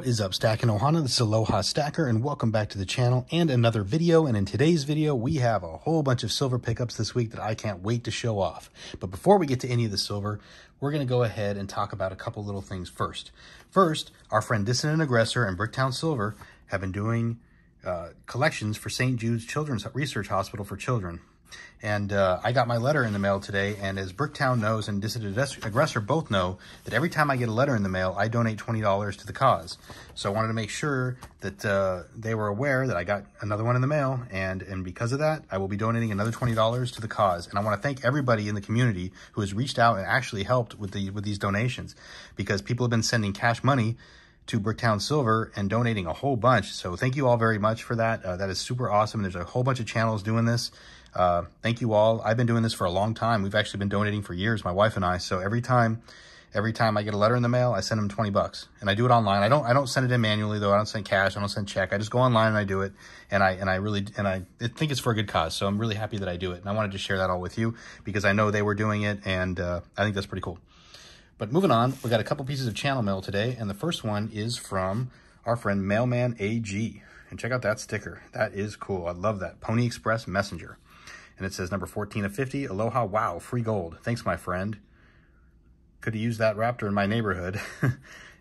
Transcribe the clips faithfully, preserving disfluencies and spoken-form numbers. What is up, Stackin' Ohana? This is Aloha Stacker, and welcome back to the channel and another video. And in today's video, we have a whole bunch of silver pickups this week that I can't wait to show off. But before we get to any of the silver, we're going to go ahead and talk about a couple little things first. First, our friend Dissident Aggressor and Bricktown Silver have been doing uh, collections for Saint Jude's Children's Research Hospital for children. And uh, I got my letter in the mail today, and as Bricktown knows and Dissident Aggressor both know, that every time I get a letter in the mail, I donate twenty dollars to the cause. So I wanted to make sure that uh, they were aware that I got another one in the mail, and, and because of that, I will be donating another twenty dollars to the cause. And I want to thank everybody in the community who has reached out and actually helped with, the, with these donations, because people have been sending cash money to Bricktown Silver and donating a whole bunch. So thank you all very much for that. Uh, that is super awesome. There's a whole bunch of channels doing this. Uh, thank you all. I've been doing this for a long time. We've actually been donating for years, my wife and I. So every time, every time I get a letter in the mail, I send them twenty bucks, and I do it online. I don't, I don't send it in manually though. I don't send cash. I don't send check. I just go online and I do it. And I, and I really, and I think it's for a good cause. So I'm really happy that I do it. And I wanted to share that all with you because I know they were doing it. And, uh, I think that's pretty cool. But moving on, we got a couple pieces of channel mail today. And the first one is from our friend Mailman A G. And check out that sticker. That is cool. I love that. Pony Express Messenger. And it says number fourteen of fifty, Aloha, wow, free gold. Thanks, my friend. Could have used that raptor in my neighborhood.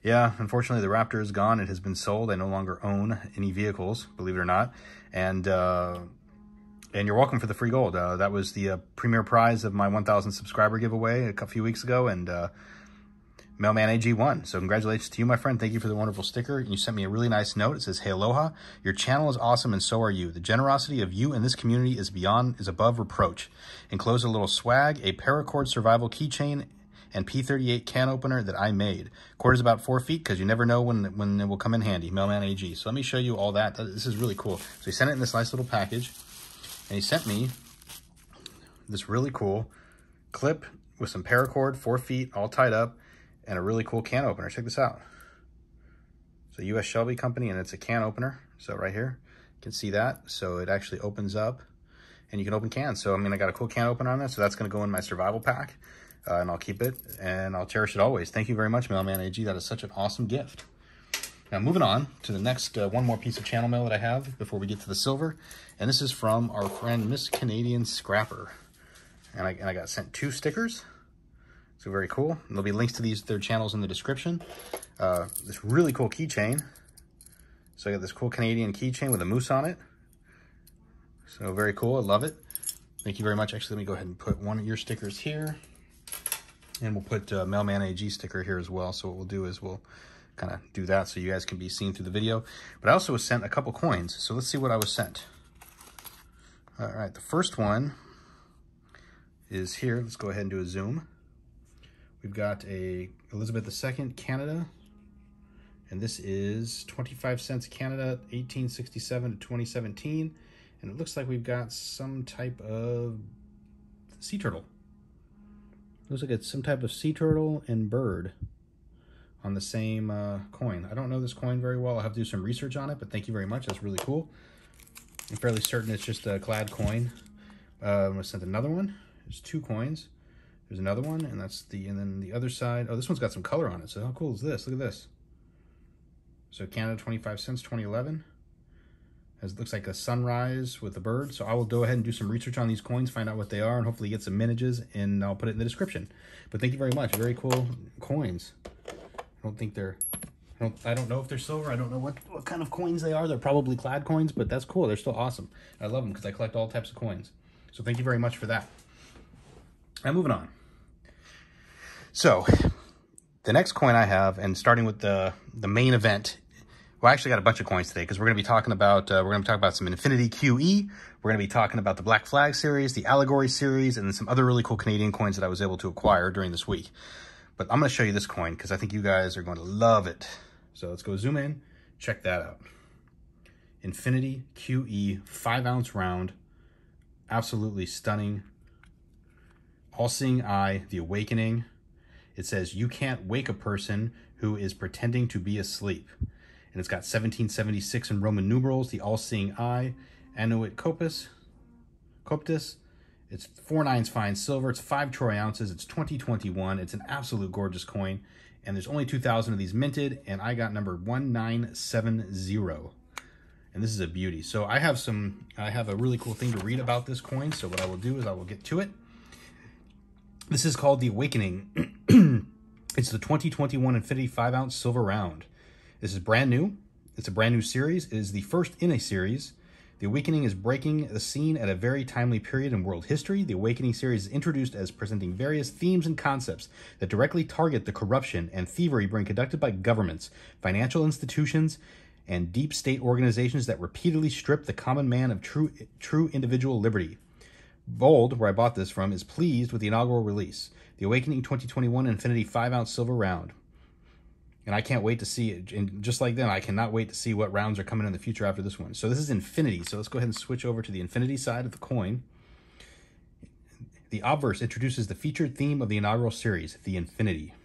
Yeah, unfortunately, the raptor is gone. It has been sold. I no longer own any vehicles, believe it or not. And uh, and you're welcome for the free gold. Uh, that was the uh, premier prize of my one thousand subscriber giveaway a few weeks ago, and uh, Mailman A G won. So congratulations to you, my friend. Thank you for the wonderful sticker. You sent me a really nice note. It says, hey, Aloha, your channel is awesome, and so are you. The generosity of you and this community is beyond, is above reproach. Enclose a little swag, a paracord survival keychain, and P thirty-eight can opener that I made. Cord is about four feet because you never know when, when it will come in handy. Mailman A G. So let me show you all that. This is really cool. So he sent it in this nice little package, and he sent me this really cool clip with some paracord, four feet, all tied up, and a really cool can opener. Check this out. It's a U S Shelby company, and it's a can opener. So right here, you can see that. So it actually opens up, and you can open cans. So I mean, I got a cool can opener on that, so that's gonna go in my survival pack, uh, and I'll keep it, and I'll cherish it always. Thank you very much, Mailman A G. That is such an awesome gift. Now moving on to the next, uh, one more piece of channel mail that I have before we get to the silver, and this is from our friend, Miss Canadian Scrapper. And I, and I got sent two stickers. So very cool. And there'll be links to these their channels in the description. Uh, this really cool keychain. So I got this cool Canadian keychain with a moose on it. So very cool. I love it. Thank you very much. Actually, let me go ahead and put one of your stickers here. And we'll put uh, Mailman A G sticker here as well. So what we'll do is we'll kind of do that so you guys can be seen through the video. But I also was sent a couple coins. So let's see what I was sent. All right. The first one is here. Let's go ahead and do a zoom. We've got a Elizabeth the Second Canada, and this is twenty-five cents Canada, eighteen sixty-seven to twenty seventeen. And it looks like we've got some type of sea turtle. Looks like it's some type of sea turtle and bird on the same uh, coin. I don't know this coin very well. I'll have to do some research on it, but thank you very much. That's really cool. I'm fairly certain it's just a clad coin. Uh, I'm gonna send another one. There's two coins. There's another one, and that's the, and then the other side. Oh, this one's got some color on it. So how cool is this? Look at this. So Canada, twenty-five cents, twenty eleven. As it looks like a sunrise with a bird. So I will go ahead and do some research on these coins, find out what they are, and hopefully get some images, and I'll put it in the description. But thank you very much. Very cool coins. I don't think they're, I don't, I don't know if they're silver. I don't know what, what kind of coins they are. They're probably clad coins, but that's cool. They're still awesome. I love them because I collect all types of coins. So thank you very much for that. Now moving on. So the next coin I have, and starting with the, the main event, well, I actually got a bunch of coins today because we're going to be talking about, uh, we're going to talk about some Infinity Q E. We're going to be talking about the Black Flag series, the Allegory series, and some other really cool Canadian coins that I was able to acquire during this week. But I'm going to show you this coin because I think you guys are going to love it. So let's go zoom in, check that out. Infinity Q E, five ounce round, absolutely stunning. All-Seeing Eye, The Awakening. It says, you can't wake a person who is pretending to be asleep. And it's got seventeen seventy-six in Roman numerals, the All-Seeing Eye, Annuit Cœptis. Coptis. It's four nines fine silver. It's five troy ounces. It's twenty twenty-one. It's an absolute gorgeous coin. and there's only two thousand of these minted, and I got number one nine seven zero. And this is a beauty. So I have some, I have a really cool thing to read about this coin. So what I will do is I will get to it. This is called The Awakening. It's the twenty twenty-one Infinity five ounce Silver Round. This is brand new. It's a brand new series. It is the first in a series. The Awakening is breaking the scene at a very timely period in world history. The Awakening series is introduced as presenting various themes and concepts that directly target the corruption and thievery being conducted by governments, financial institutions, and deep state organizations that repeatedly strip the common man of true true individual liberty. Bold, where I bought this from, is pleased with the inaugural release, The Awakening twenty twenty-one Infinity five ounce Silver Round. And I can't wait to see it. And just like them, I cannot wait to see what rounds are coming in the future after this one. So this is Infinity. So let's go ahead and switch over to the Infinity side of the coin. The obverse introduces the featured theme of the inaugural series, the Infinity.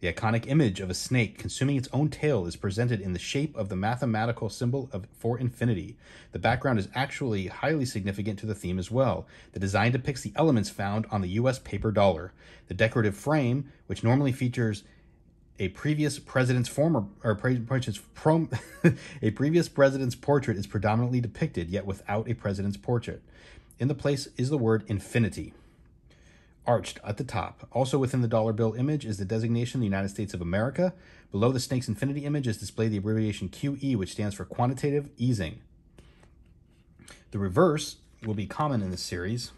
The iconic image of a snake consuming its own tail is presented in the shape of the mathematical symbol of, for infinity. The background is actually highly significant to the theme as well. The design depicts the elements found on the U S paper dollar. The decorative frame, which normally features a previous president's former or president's prom, a previous president's portrait, is predominantly depicted, yet without a president's portrait. In the place is the word infinity, arched at the top. Also within the dollar bill image is the designation of the United States of America. Below the snake's infinity image is displayed the abbreviation Q E, which stands for quantitative easing. The reverse will be common in this series,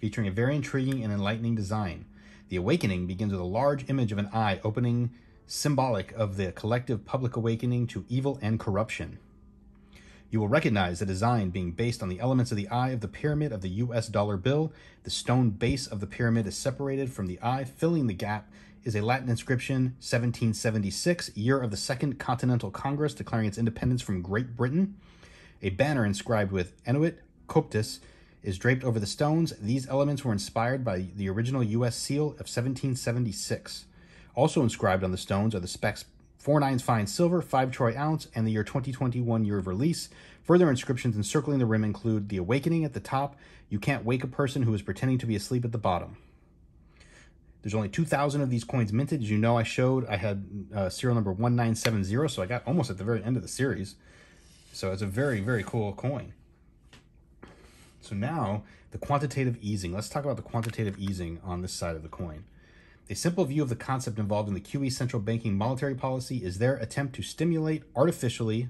featuring a very intriguing and enlightening design. The Awakening begins with a large image of an eye opening, symbolic of the collective public awakening to evil and corruption. You will recognize the design being based on the elements of the eye of the pyramid of the U S dollar bill. The stone base of the pyramid is separated from the eye. Filling the gap is a Latin inscription, seventeen seventy-six, year of the Second Continental Congress, declaring its independence from Great Britain. A banner inscribed with Annuit Cœptis is draped over the stones. These elements were inspired by the original U S seal of seventeen seventy-six. Also inscribed on the stones are the specs Four nines fine silver, five troy ounce, and the year twenty twenty-one year of release. Further inscriptions encircling the rim include the Awakening at the top. You can't wake a person who is pretending to be asleep at the bottom. There's only two thousand of these coins minted. As you know, I showed I had uh, serial number one nine seven zero, so I got almost at the very end of the series. So it's a very, very cool coin. So now, the quantitative easing. Let's talk about the quantitative easing on this side of the coin. A simple view of the concept involved in the Q E central banking monetary policy is their attempt to stimulate artificially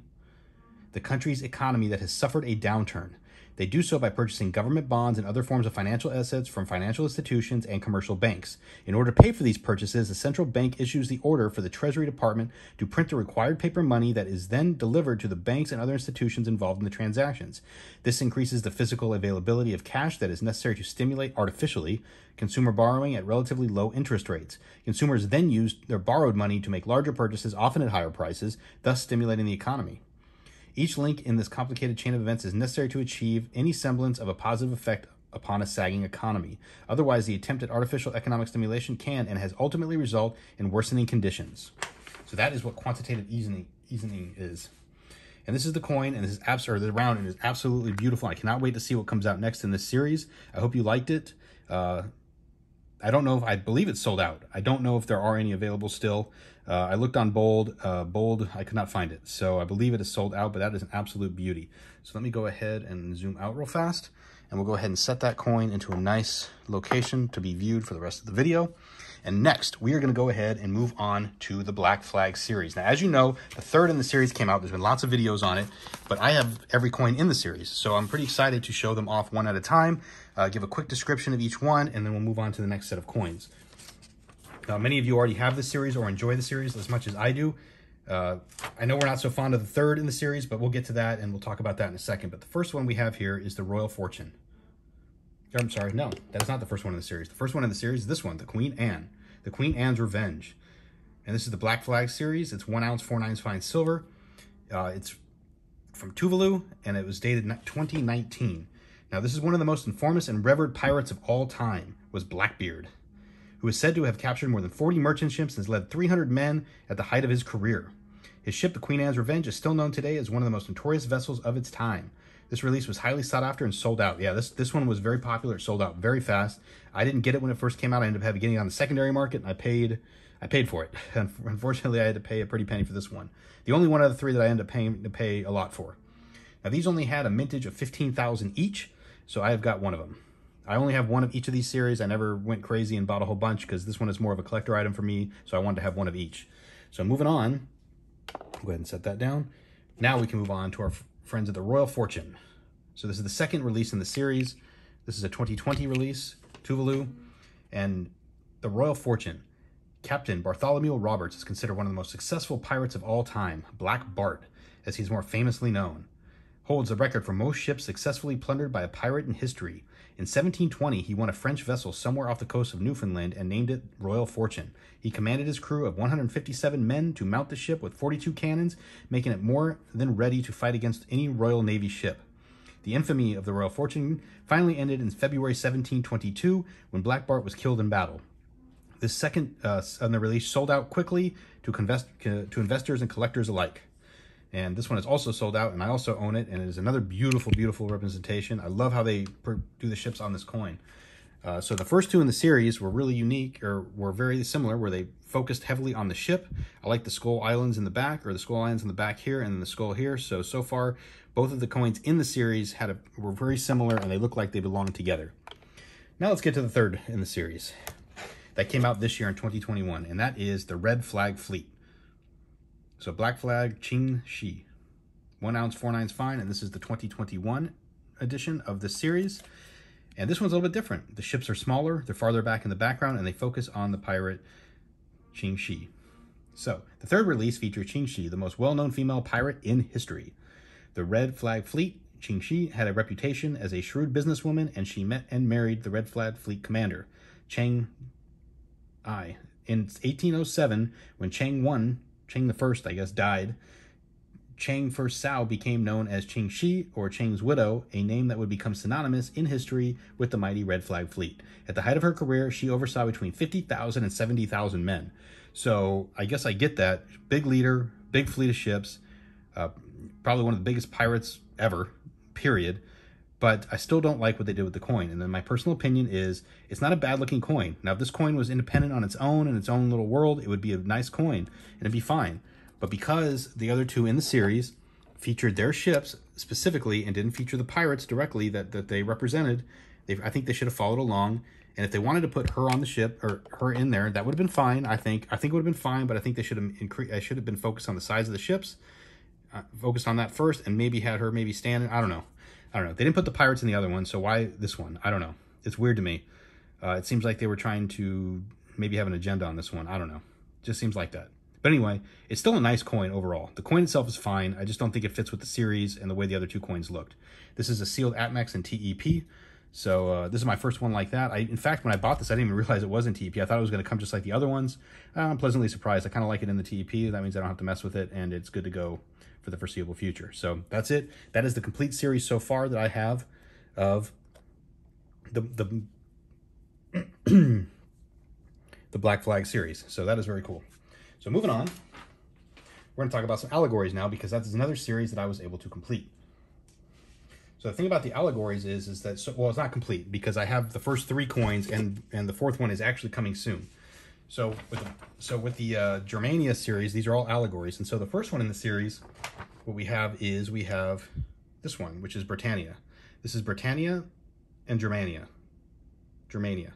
the country's economy that has suffered a downturn. They do so by purchasing government bonds and other forms of financial assets from financial institutions and commercial banks. In order to pay for these purchases, the central bank issues the order for the Treasury Department to print the required paper money that is then delivered to the banks and other institutions involved in the transactions. This increases the physical availability of cash that is necessary to stimulate artificially consumer borrowing at relatively low interest rates. Consumers then use their borrowed money to make larger purchases, often at higher prices, thus stimulating the economy. Each link in this complicated chain of events is necessary to achieve any semblance of a positive effect upon a sagging economy. Otherwise, the attempt at artificial economic stimulation can and has ultimately resulted in worsening conditions. So that is what quantitative easing, easing is. And this is the coin, and this is abs or the round, and it is absolutely beautiful. I cannot wait to see what comes out next in this series. I hope you liked it. Uh, I don't know if, I believe it's sold out. I don't know if there are any available still. Uh, I looked on Bold, uh, Bold, I could not find it. So I believe it is sold out, but that is an absolute beauty. So let me go ahead and zoom out real fast, and we'll go ahead and set that coin into a nice location to be viewed for the rest of the video. And next, we are gonna go ahead and move on to the Black Flag series. Now, as you know, the third in the series came out. There's been lots of videos on it, but I have every coin in the series. So I'm pretty excited to show them off one at a time, uh, give a quick description of each one, and then we'll move on to the next set of coins. Now, many of you already have this series or enjoy the series as much as I do. Uh, I know we're not so fond of the third in the series, but we'll get to that and we'll talk about that in a second. But the first one we have here is the Royal Fortune. I'm sorry, no, that's not the first one in the series. The first one in the series is this one, the Queen Anne, the Queen Anne's Revenge. And this is the Black Flag series. It's one ounce, four nines fine silver. Uh, it's from Tuvalu, and it was dated twenty nineteen. Now, this is one of the most infamous and revered pirates of all time, was Blackbeard, who is said to have captured more than forty merchant ships and has led three hundred men at the height of his career. His ship, the Queen Anne's Revenge, is still known today as one of the most notorious vessels of its time. This release was highly sought after and sold out. Yeah, this, this one was very popular. It sold out very fast. I didn't get it when it first came out. I ended up having getting it on the secondary market, and I paid I paid for it. Unfortunately, I had to pay a pretty penny for this one. The only one out of the three that I ended up paying to pay a lot for. Now, these only had a mintage of fifteen thousand each, so I've got one of them. I only have one of each of these series. I never went crazy and bought a whole bunch because this one is more of a collector item for me, so I wanted to have one of each. So moving on, go ahead and set that down. Now we can move on to our friends at the Royal Fortune. So this is the second release in the series. This is a twenty twenty release, Tuvalu, and the Royal Fortune. Captain Bartholomew Roberts is considered one of the most successful pirates of all time, Black Bart, as he's more famously known. Holds the record for most ships successfully plundered by a pirate in history. In seventeen twenty, he won a French vessel somewhere off the coast of Newfoundland and named it Royal Fortune. He commanded his crew of one hundred fifty-seven men to mount the ship with forty-two cannons, making it more than ready to fight against any Royal Navy ship. The infamy of the Royal Fortune finally ended in February seventeen twenty-two, when Black Bart was killed in battle. This second uh, on the release sold out quickly to, invest to investors and collectors alike. And this one is also sold out, and I also own it, and it is another beautiful, beautiful representation. I love how they do the ships on this coin. Uh, so the first two in the series were really unique, or were very similar, where they focused heavily on the ship. I like the Skull Islands in the back, or the Skull Islands in the back here, and then the Skull here. So, so far, both of the coins in the series had a, were very similar, and they look like they belong together. Now let's get to the third in the series. That came out this year in twenty twenty-one, and that is the Red Flag Fleet. So Black Flag, Ching Shih. One ounce, four nines fine, and this is the twenty twenty-one edition of the series. And this one's a little bit different. The ships are smaller, they're farther back in the background, and they focus on the pirate Ching Shih. So the third release features Ching Shih, the most well-known female pirate in history. The Red Flag Fleet, Ching Shih, had a reputation as a shrewd businesswoman, and she met and married the Red Flag Fleet commander, Cheng Ai. In eighteen oh seven, when Cheng won, Cheng the First, I guess, died. Cheng Fosal became known as Ching Shih, or Cheng's Widow, a name that would become synonymous in history with the mighty Red Flag Fleet. At the height of her career, she oversaw between fifty thousand and seventy thousand men. So I guess I get that. Big leader, big fleet of ships, uh, probably one of the biggest pirates ever, period. But I still don't like what they did with the coin. And then my personal opinion is it's not a bad looking coin. Now, if this coin was independent on its own in its own little world, it would be a nice coin and it'd be fine. But because the other two in the series featured their ships specifically and didn't feature the pirates directly that, that they represented, they, I think they should have followed along. And if they wanted to put her on the ship or her in there, that would have been fine, I think. I think it would have been fine, but I think they should have, incre I should have been focused on the size of the ships, uh, focused on that first, and maybe had her maybe standing. I don't know. I don't know. They didn't put the pirates in the other one, so why this one? I don't know. It's weird to me. Uh, it seems like they were trying to maybe have an agenda on this one. I don't know. It just seems like that. But anyway, it's still a nice coin overall. The coin itself is fine. I just don't think it fits with the series and the way the other two coins looked. This is a sealed Atmex and T E P. So uh, this is my first one like that. I, in fact, when I bought this, I didn't even realize it wasn't T E P. I thought it was going to come just like the other ones. I'm pleasantly surprised. I kind of like it in the T E P. That means I don't have to mess with it, and it's good to go for the foreseeable future. So that's it. That is the complete series so far that I have of the the, the Black Flag series. So that is very cool. So moving on, we're going to talk about some allegories now, because that is another series that I was able to complete. So the thing about the allegories is, is that, so, well, it's not complete because I have the first three coins, and, and the fourth one is actually coming soon. So with the, so with the uh, Germania series, these are all allegories. And so the first one in the series, what we have is we have this one, which is Britannia. This is Britannia and Germania. Germania.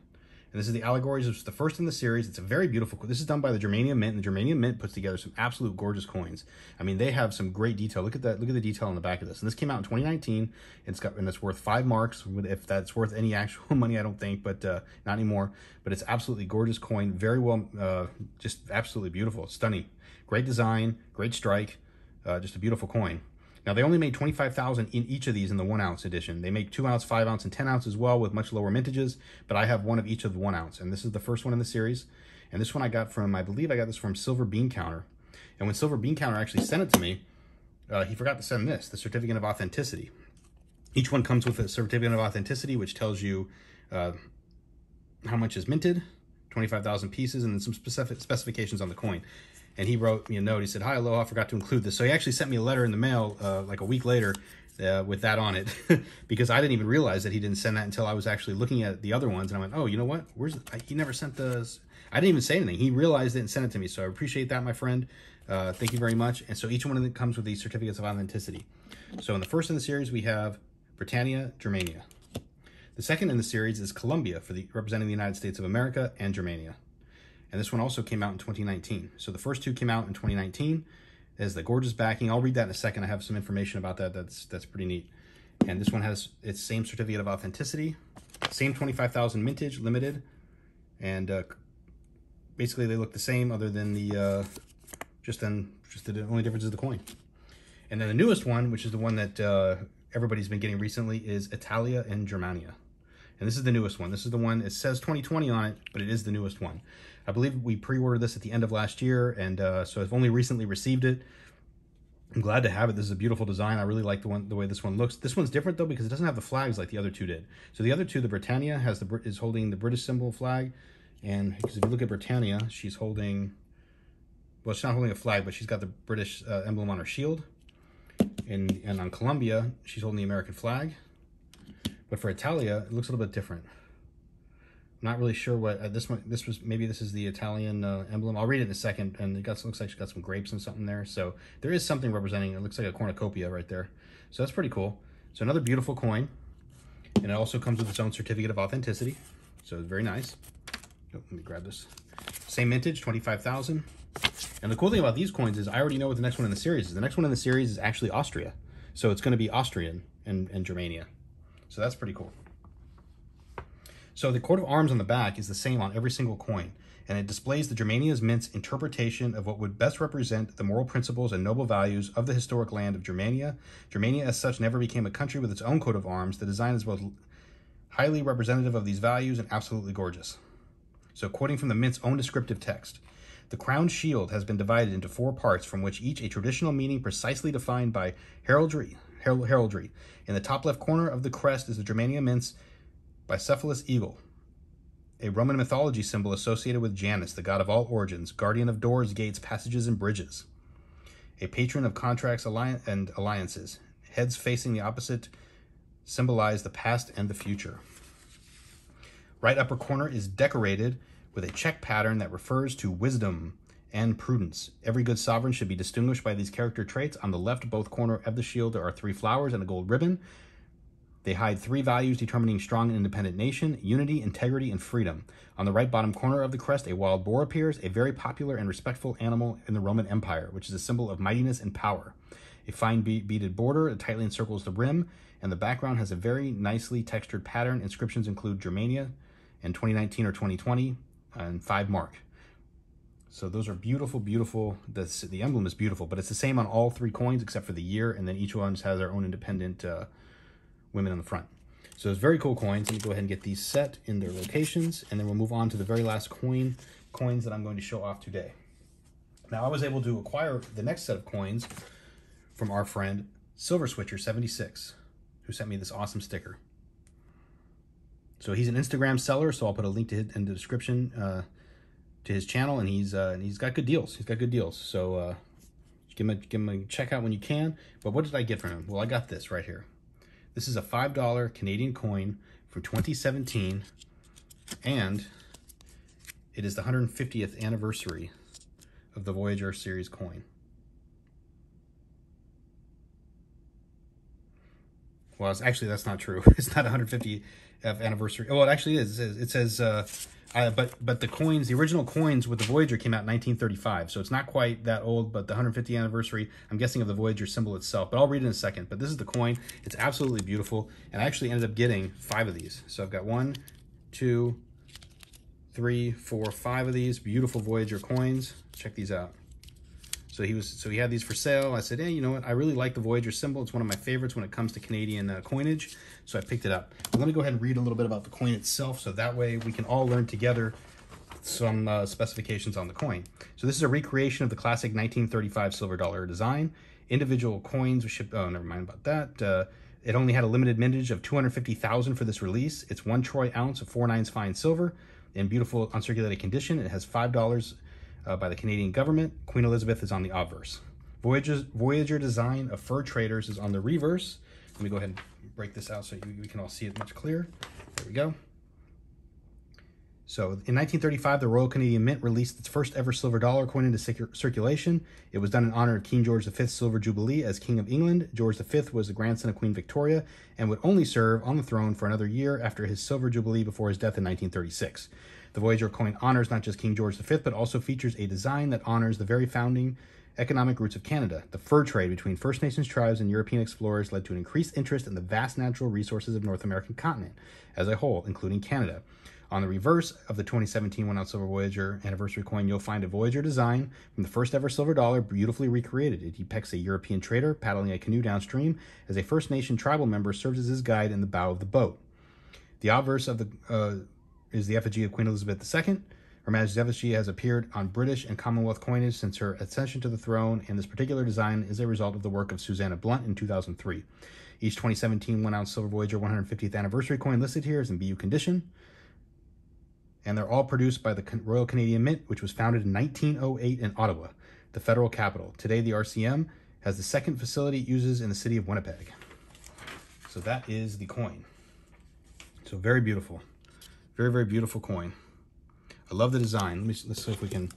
And this is the allegories. It's the first in the series. It's a very beautiful coin. This is done by the Germania Mint, and the Germania Mint puts together some absolute gorgeous coins. I mean, they have some great detail. Look at that. Look at the detail on the back of this. And this came out in twenty nineteen, and it's got, and it's worth five marks. If that's worth any actual money, I don't think, but uh, not anymore. But it's absolutely gorgeous coin. Very well, uh, just absolutely beautiful, stunning, great design, great strike, uh, just a beautiful coin. Now, they only made twenty-five thousand in each of these in the one ounce edition. They make two ounce, five ounce, and ten ounce as well, with much lower mintages, but I have one of each of the one ounce, and this is the first one in the series. And this one I got from, I believe I got this from Silver Bean Counter. And when Silver Bean Counter actually sent it to me, uh, he forgot to send this, the Certificate of Authenticity. Each one comes with a Certificate of Authenticity, which tells you uh, how much is minted, twenty-five thousand pieces, and then some specific specifications on the coin. And he wrote me a note. He said, "Hi, Aloha, I forgot to include this." So he actually sent me a letter in the mail uh, like a week later uh, with that on it, because I didn't even realize that he didn't send that until I was actually looking at the other ones. And I went, oh, you know what? Where's the, I, he never sent those. I didn't even say anything. He realized it and sent it to me. So I appreciate that, my friend. Uh, thank you very much. And so each one of them comes with these certificates of authenticity. So in the first in the series, we have Britannia, Germania. The second in the series is Columbia, for the, representing the United States of America and Germania. And this one also came out in twenty nineteen. So the first two came out in twenty nineteen. It has the gorgeous backing. I'll read that in a second. I have some information about that. That's that's pretty neat. And this one has its same certificate of authenticity, same twenty-five thousand mintage, limited. And uh, basically they look the same other than the, uh, just, in, just the only difference is the coin. And then the newest one, which is the one that uh, everybody's been getting recently, is Italia and Germania. And this is the newest one. This is the one, it says twenty twenty on it, but it is the newest one. I believe we pre-ordered this at the end of last year, and uh, so I've only recently received it. I'm glad to have it. This is a beautiful design. I really like the one, the way this one looks. This one's different, though, because it doesn't have the flags like the other two did. So the other two, the Britannia has the is holding the British symbol flag, and because if you look at Britannia, she's holding, well, she's not holding a flag, but she's got the British uh, emblem on her shield. And, and on Columbia, she's holding the American flag. But for Italia, it looks a little bit different. I'm not really sure what, uh, this one, this was, maybe this is the Italian uh, emblem. I'll read it in a second, and it got, looks like she's got some grapes and something there. So there is something representing, it looks like a cornucopia right there. So that's pretty cool. So another beautiful coin. And it also comes with its own certificate of authenticity. So it's very nice. Oh, let me grab this. Same mintage, twenty-five thousand. And the cool thing about these coins is I already know what the next one in the series is. The next one in the series is actually Austria. So it's going to be Austrian and, and Germania. So that's pretty cool. So the coat of arms on the back is the same on every single coin, and it displays the Germania's Mint's interpretation of what would best represent the moral principles and noble values of the historic land of Germania. Germania, as such, never became a country with its own coat of arms. The design is both highly representative of these values and absolutely gorgeous. So quoting from the Mint's own descriptive text, the crown shield has been divided into four parts, from which each a traditional meaning precisely defined by heraldry. heraldry. In the top left corner of the crest is the Germania Mint's bicephalous eagle, a Roman mythology symbol associated with Janus, the god of all origins, guardian of doors, gates, passages, and bridges, a patron of contracts and alliances. Heads facing the opposite symbolize the past and the future. Right upper corner is decorated with a check pattern that refers to wisdom and prudence. Every good sovereign should be distinguished by these character traits. On the left, both corner of the shield, there are three flowers and a gold ribbon. They hide three values determining strong and independent nation: unity, integrity, and freedom. On the right bottom corner of the crest, a wild boar appears, a very popular and respectful animal in the Roman Empire, which is a symbol of mightiness and power. A fine be beaded border tightly encircles the rim, and the background has a very nicely textured pattern. Inscriptions include Germania and twenty nineteen or twenty twenty and five mark. So those are beautiful, beautiful. The, the emblem is beautiful, but it's the same on all three coins except for the year, and then each one has their own independent uh, women on the front. So it's very cool coins. Let me go ahead and get these set in their locations, and then we'll move on to the very last coin coins that I'm going to show off today. Now, I was able to acquire the next set of coins from our friend Silver Switcher seventy-six, who sent me this awesome sticker. So he's an Instagram seller, so I'll put a link to his in the description uh, to his channel, and he's uh, and he's got good deals. He's got good deals. So uh, give him a, give him a check out when you can. But what did I get from him? Well, I got this right here. This is a five dollar Canadian coin from twenty seventeen, and it is the one hundred fiftieth anniversary of the Voyager series coin. Well, it's actually, that's not true. It's not one hundred fiftieth anniversary. Oh, well, it actually is. It says, uh, uh, but but the coins, the original coins with the Voyager came out in nineteen thirty-five, so it's not quite that old, but the one hundred fiftieth anniversary, I'm guessing, of the Voyager symbol itself. But I'll read it in a second. But this is the coin. It's absolutely beautiful, and I actually ended up getting five of these. So I've got one, two, three, four, five of these beautiful Voyager coins. Check these out. So he was, so he had these for sale. I said, hey, you know what? I really like the Voyager symbol. It's one of my favorites when it comes to Canadian uh, coinage. So I picked it up. But let me go ahead and read a little bit about the coin itself, so that way we can all learn together some uh, specifications on the coin. So this is a recreation of the classic nineteen thirty-five silver dollar design. Individual coins should, oh, never mind about that. Uh, it only had a limited mintage of two hundred fifty thousand for this release. It's one troy ounce of four nines fine silver in beautiful uncirculated condition. It has five dollars. Uh, by the Canadian government. Queen Elizabeth is on the obverse. Voyager's, Voyager design of fur traders is on the reverse. Let me go ahead and break this out so you, we can all see it much clearer. There we go. So in nineteen thirty-five, the Royal Canadian Mint released its first ever silver dollar coin into circulation. It was done in honor of King George the Fifth's Silver Jubilee as King of England. George the Fifth was the grandson of Queen Victoria and would only serve on the throne for another year after his Silver Jubilee before his death in nineteen thirty-six. The Voyager coin honors not just King George the Fifth, but also features a design that honors the very founding economic roots of Canada. The fur trade between First Nations tribes and European explorers led to an increased interest in the vast natural resources of North American continent as a whole, including Canada. On the reverse of the twenty seventeen one ounce Silver Voyager anniversary coin, you'll find a Voyager design from the first ever silver dollar beautifully recreated. It depicts a European trader paddling a canoe downstream as a First Nation tribal member serves as his guide in the bow of the boat. The obverse of the uh, is the effigy of Queen Elizabeth the Second. Her Majesty's effigy has appeared on British and Commonwealth coinage since her accession to the throne, and this particular design is a result of the work of Susanna Blunt in two thousand three. Each twenty seventeen one ounce Silver Voyager one hundred fiftieth anniversary coin listed here is in B U condition. And they're all produced by the Royal Canadian Mint, which was founded in nineteen oh eight in Ottawa, the federal capital. Today, the R C M has the second facility it uses in the city of Winnipeg. So that is the coin. So very beautiful. Very, very beautiful coin. I love the design. Let me, let's see if we can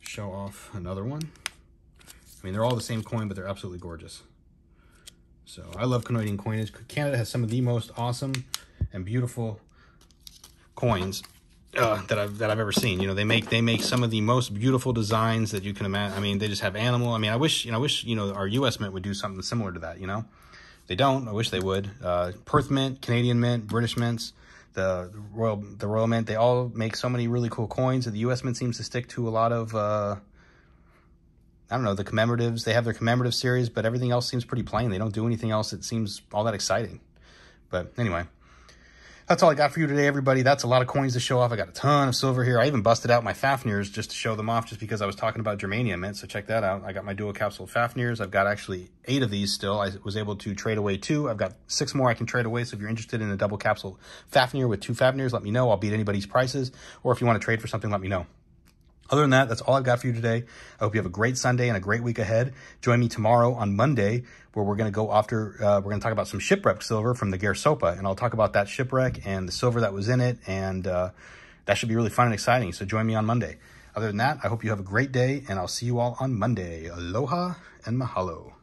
show off another one. I mean, they're all the same coin, but they're absolutely gorgeous. So I love Canadian coinage. Canada has some of the most awesome and beautiful coins Uh, that I've that I've ever seen. You know, they make they make some of the most beautiful designs that you can imagine. I mean, they just have animal. I mean, I wish you know, I wish you know our U S Mint would do something similar to that. You know, they don't. I wish they would. Uh, Perth Mint, Canadian Mint, British Mints, the, the Royal the Royal Mint. They all make so many really cool coins. The U S Mint seems to stick to a lot of uh, I don't know the commemoratives. They have their commemorative series, but everything else seems pretty plain. They don't do anything else that seems all that exciting. But anyway. That's all I got for you today, everybody. That's a lot of coins to show off. I got a ton of silver here. I even busted out my Fafnirs just to show them off, just because I was talking about Germania Mint, so check that out. I got my dual capsule Fafnirs. I've got actually eight of these still. I was able to trade away two. I've got six more I can trade away, so if you're interested in a double capsule Fafnir with two Fafnirs, let me know. I'll beat anybody's prices, or if you want to trade for something, let me know. Other than that, that's all I've got for you today. I hope you have a great Sunday and a great week ahead. Join me tomorrow on Monday, where we're going to go after, uh, we're going to talk about some shipwreck silver from the Gersopa, and I'll talk about that shipwreck and the silver that was in it, and uh, that should be really fun and exciting, so join me on Monday. Other than that, I hope you have a great day, and I'll see you all on Monday. Aloha and mahalo.